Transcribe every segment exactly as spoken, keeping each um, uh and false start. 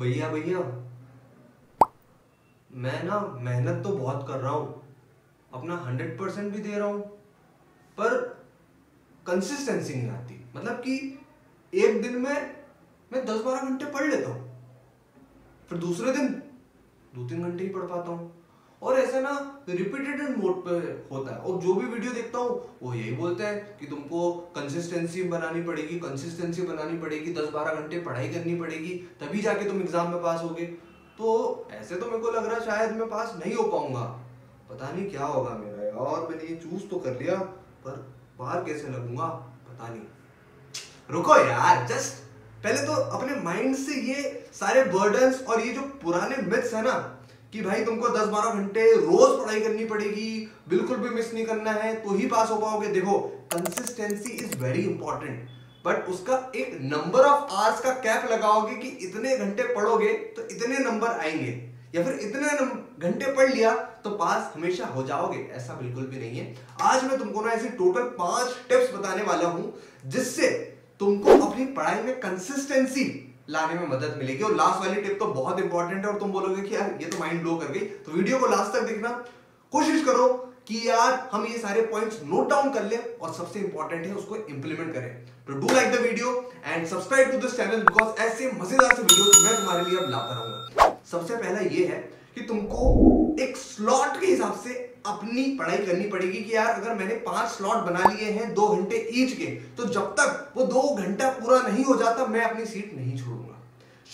भैया भैया मैं ना मेहनत तो बहुत कर रहा हूँ, अपना हंड्रेड परसेंट भी दे रहा हूँ, पर कंसिस्टेंसी नहीं आती। मतलब कि एक दिन में मैं दस बारह घंटे पढ़ लेता हूँ, फिर दूसरे दिन दो तीन घंटे ही पढ़ पाता हूँ, और ऐसा ना रिपीटेड मोड पे होता है। और जो भी वीडियो देखता हूँ वो यही बोलते हैं कि तुमको कंसिस्टेंसी बनानी पड़ेगी, कंसिस्टेंसी बनानी पड़ेगी, दस बारह घंटे पढ़ाई करनी पड़ेगी, तभी जाके तुम एग्जाम में पास होगे। तो ऐसे तो मेरे को लग रहा है शायद मैं पास नहीं हो पाऊंगा, पता नहीं क्या होगा मेरा यार। मैंने ये चूज तो कर लिया पर पार कैसे लगूंगा पता नहीं। रुको यार, जस्ट पहले तो अपने माइंड से ये सारे बर्डन्स और ये जो पुराने मिथ्स है ना कि भाई तुमको दस बारह घंटे रोज पढ़ाई करनी पड़ेगी, बिल्कुल भी मिस नहीं करना है तो ही पास हो पाओगे। देखो consistency is very important, but उसका एक नंबर ऑफ आवर्स का कैप लगाओगे कि इतने घंटे पढ़ोगे तो इतने नंबर आएंगे, या फिर इतने घंटे पढ़ लिया तो पास हमेशा हो जाओगे, ऐसा बिल्कुल भी नहीं है। आज मैं तुमको ना ऐसी टोटल पांच टिप्स बताने वाला हूं जिससे तुमको अपनी पढ़ाई में कंसिस्टेंसी लाने में मदद मिलेगी। और लास्ट वाली टिप तो बहुत इंपॉर्टेंट है, और तुम बोलोगे कि यार ये तो माइंड ब्लो कर गई। तो वीडियो को लास्ट तक देखना, कोशिश करो कि यार हम ये सारे पॉइंट्स नोट डाउन कर ले और सबसे इंपॉर्टेंट है उसको इंप्लीमेंट करें। तो do like the video and subscribe to this channel, because ऐसे मजेदार से वीडियो मैं तुम्हारे लिए अब लाता रहूंगा। सबसे पहला ये है कि तुमको एक स्लॉट के हिसाब से अपनी पढ़ाई करनी पड़ेगी कि यार अगर मैंने पांच स्लॉट बना लिए हैं दो घंटे ईच के, तो जब तक वो दो घंटा पूरा नहीं हो जाता मैं अपनी सीट नहीं छोड़ूंगा।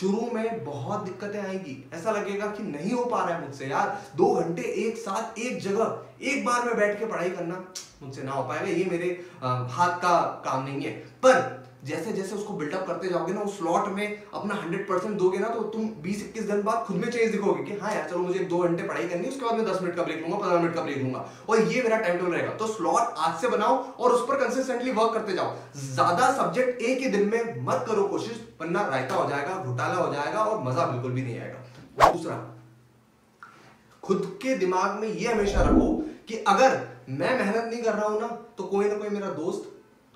शुरू में बहुत दिक्कतें आएंगी, ऐसा लगेगा कि नहीं हो पा रहा है मुझसे यार, दो घंटे एक साथ एक जगह एक बार में बैठ के पढ़ाई करना मुझसे ना हो पाएगा, ये मेरे हाथ का काम नहीं है। पर जैसे जैसे उसको बिल्डअप करते जाओगे ना, उस स्लॉट में अपना हंड्रेड परसेंट दोगे ना, तो तुम बीस इक्कीस दिन बाद खुद में चेंज दिखोगे कि हाँ यार चलो मुझे दो घंटे पढ़ाई करनी है, उसके बाद मैं दस मिनट का ब्रेक लूंगा, पंद्रह मिनट का ब्रेक लूंगा, और ये मेरा टाइम टेबल रहेगा। तो स्लॉट आज से बनाओ और उस पर कंसिस्टेंटली वर्क करते जाओ। ज्यादा सब्जेक्ट एक ही दिन में मत करो कोशिश, वरना रायता हो जाएगा, घोटाला हो जाएगा और मजा बिल्कुल भी नहीं आएगा। दूसरा, खुद के दिमाग में ये हमेशा रखो कि अगर मैं मेहनत नहीं कर रहा हूं ना तो कोई ना कोई मेरा दोस्त,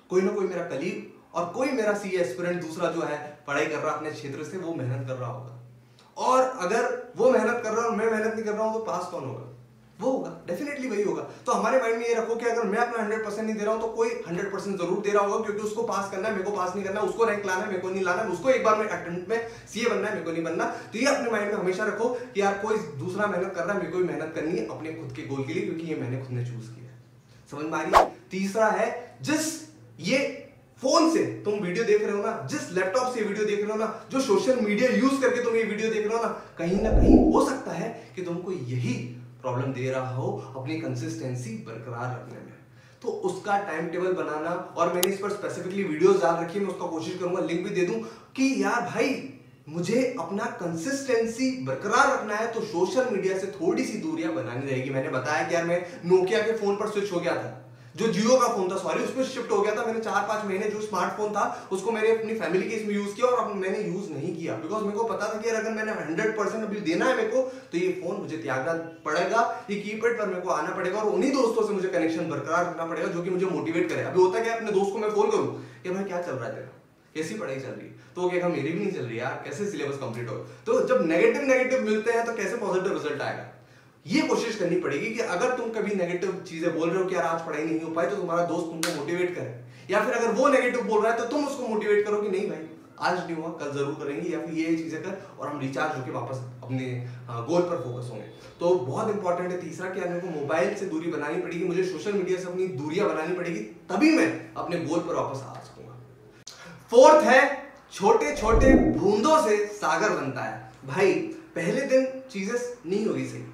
कोई ना कोई मेरा कलीग, और कोई मेरा सी एस्पिरेंट दूसरा जो है पढ़ाई कर रहा अपने क्षेत्र से, वो मेहनत कर रहा होगा। और अगर वो मेहनत कर रहा है और मैं मेहनत नहीं कर रहा हूं तो पास कौन होगा? वो होगा, डेफिनेटली वही होगा। तो हमारे माइंड में ये रखो कि अगर मैं अपना हंड्रेड परसेंट नहीं दे रहा हूं तो कोई हंड्रेड परसेंट जरूर दे रहा होगा, क्योंकि उसको पास करना है, मेरे को पास नहीं करना, उसको रैंक लाना है, मेरे को नहीं लाना, उसको एक बार में अटेम्प्ट में सीए बनना है, मेरे को नहीं बनना। तो ये अपने माइंड में हमेशा रखो कि यार कोई दूसरा मेहनत कर रहा है, मेरे को भी मेहनत करनी है अपने खुद के गोल के लिए, क्योंकि ये मैंने खुद ने चूज किया है। समझ में आ रही है? तीसरा है, जिस ये फोन से तुम वीडियो देख रहे हो ना, जिस लैपटॉप से वीडियो देख रहे हो ना, जो सोशल मीडिया यूज करके तुम ये वीडियो देख रहे हो ना, कहीं ना कहीं हो सकता है कि तुमको यही प्रॉब्लम दे रहा हो अपनी कंसिस्टेंसी बरकरार रखने में। तो उसका टाइम टेबल बनाना, और मैंने इस पर स्पेसिफिकली वीडियो डाल रखी है, मैं उसका कोशिश करूंगा लिंक भी दे दूं कि यार भाई मुझे अपना कंसिस्टेंसी बरकरार रखना है तो सोशल मीडिया से थोड़ी सी दूरियां बनानी रहेगी। मैंने बताया कि यार मैं नोकिया के फोन पर स्विच हो गया था, जो जियो का फोन था सॉरी उसमें शिफ्ट हो गया था। मैंने चार पांच महीने जो स्मार्टफोन था उसको मेरे अपनी फैमिली के इसमें यूज किया और मैंने यूज नहीं किया, बिकॉज मेरे को पता था कि अगर मैंने हंड्रेड परसेंट अभी देना है मेरे को तो ये फोन मुझे त्यागना पड़ेगा, ये कीपैड पर मेरे को आना पड़ेगा और उन्हीं दोस्तों से मुझे कनेक्शन बरकरार रखना पड़ेगा जो कि मुझे मोटिवेट करे। अभी होता है क्या, अपने दोस्त को मैं फोन करूँ कि भाई क्या चल रहा है तेरा, कैसी पढ़ाई चल रही है, तो क्या मेरी भी नहीं चल रही यार, कैसे सिलेबस कंप्लीट हो। तो जब नेगेटिव नेगेटिव मिलते हैं तो कैसे पॉजिटिव रिजल्ट आएगा, ये कोशिश करनी पड़ेगी कि अगर तुम कभी नेगेटिव चीजें बोल रहे हो कि यार आज पढ़ाई नहीं हो पाई, तो तुम्हारा दोस्त तुमको मोटिवेट करे, या फिर अगर वो नेगेटिव बोल रहा है तो तुम उसको मोटिवेट करो कि नहीं भाई आज नहीं हुआ कल जरूर करेंगे, या फिर ये चीजें कर और हम रिचार्ज होकर वापस अपने गोल पर फोकस होंगे। तो बहुत इंपॉर्टेंट है तीसरा कि मेरे को मोबाइल से दूरी बनानी पड़ेगी, मुझे सोशल मीडिया से अपनी दूरियां बनानी पड़ेगी, तभी मैं अपने गोल पर वापस आ सकूंगा। फोर्थ है, छोटे छोटे बूंदों से सागर बनता है। भाई पहले दिन चीजें नहीं होगी सही,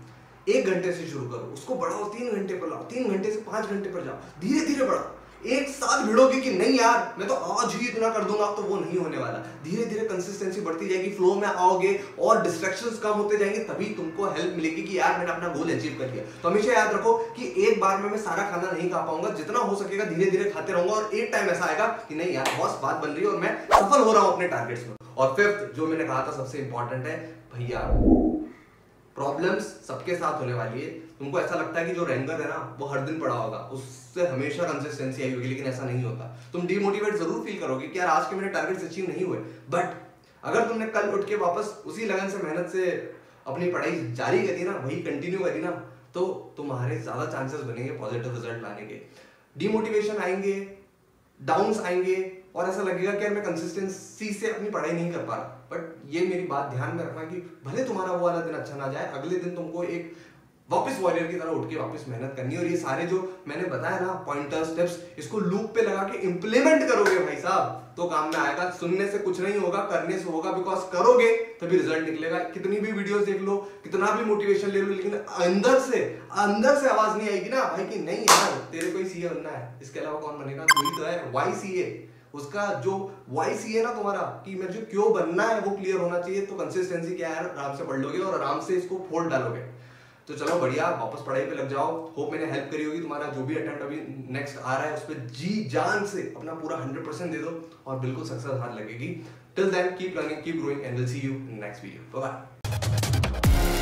एक घंटे से शुरू करो, उसको बढ़ाओ, तीन घंटे पर लाओ, तीन घंटे से पांच घंटे पर जाओ, धीरे धीरे बढ़ाओ। एक साथ भिड़ोगे कि नहीं यार मैं तो आज ही इतना कर दूंगा, तो वो नहीं होने वाला। धीरे धीरे कंसिस्टेंसी बढ़ती जाएगी, फ्लो में आओगे और डिस्ट्रैक्शंस कम होते जाएंगे, तभी तुमको हेल्प मिलेगी कि यार मैंने अपना गोल अचीव कर लिया। तो हमेशा याद रखो कि एक बार में मैं सारा खाना नहीं खा पाऊंगा, जितना हो सकेगा धीरे धीरे खाते रहूंगा, और एक टाइम ऐसा आएगा कि नहीं यार बॉस बात बन रही है और मैं सफल हो रहा हूँ अपने टारगेट्स में। और फिफ्थ जो मैंने कहा था सबसे इंपॉर्टेंट है, भैया प्रॉब्लम्स सबके साथ होने वाली है। तुमको ऐसा लगता है कि जो रैंकर है ना वो हर दिन पढ़ा होगा, उससे हमेशा कंसिस्टेंसी आई होगी, लेकिन ऐसा नहीं होता। तुम डिमोटिवेट जरूर फील करोगे कि यार आज के मेरे टारगेट्स अचीव नहीं हुए, बट अगर तुमने कल उठ के वापस उसी लगन से मेहनत से अपनी पढ़ाई जारी करी ना, वही कंटिन्यू करी ना, तो तुम्हारे ज़्यादा चांसेस बनेंगे पॉजिटिव रिजल्ट लाने के। डिमोटिवेशन आएंगे, डाउन्स आएंगे और ऐसा लगेगा कि यार मैं कंसिस्टेंसी से अपनी पढ़ाई नहीं कर पा रहा। बट ये मेरी बात ध्यान में रखना कि भले तुम्हारा वो वाला दिन अच्छा ना जाए, अगले दिन तुमको एक वापस वॉरियर की तरह उठ के वापस मेहनत करनी है। और ये सारे जो मैंने बताया ना पॉइंटर स्टेप्स, इसको लूप पे लगा के इम्प्लीमेंट करोगे भाई साहब तो काम में आएगा। सुनने से कुछ नहीं होगा, करने से होगा, बिकॉज करोगे तभी रिजल्ट निकलेगा। कितनी भी वीडियोस देख लो, कितना भी मोटिवेशन ले लो, लेकिन अंदर से अंदर से आवाज नहीं आएगी ना भाई कि नहीं यार तेरे को ही सीए बनना है, इसके अलावा कौन बनेगा, तू ही तो है। वाई सीए, उसका जो वाई सीए ना तुम्हारा कि मुझे क्यों बनना है वो क्लियर होना चाहिए। तो कंसिस्टेंसी क्या है, आराम से पढ़ लोगे और आराम से इसको फोड़ डालोगे। तो चलो बढ़िया, वापस पढ़ाई पे लग जाओ। होप मैंने हेल्प करी होगी। तुम्हारा जो भी अटेम्प्ट अभी नेक्स्ट आ रहा है उस पर जी जान से अपना पूरा हंड्रेड परसेंट दे दो और बिल्कुल सक्सेस हाथ लगेगी। Till then keep learning, keep growing and will see you in next video. Bye bye.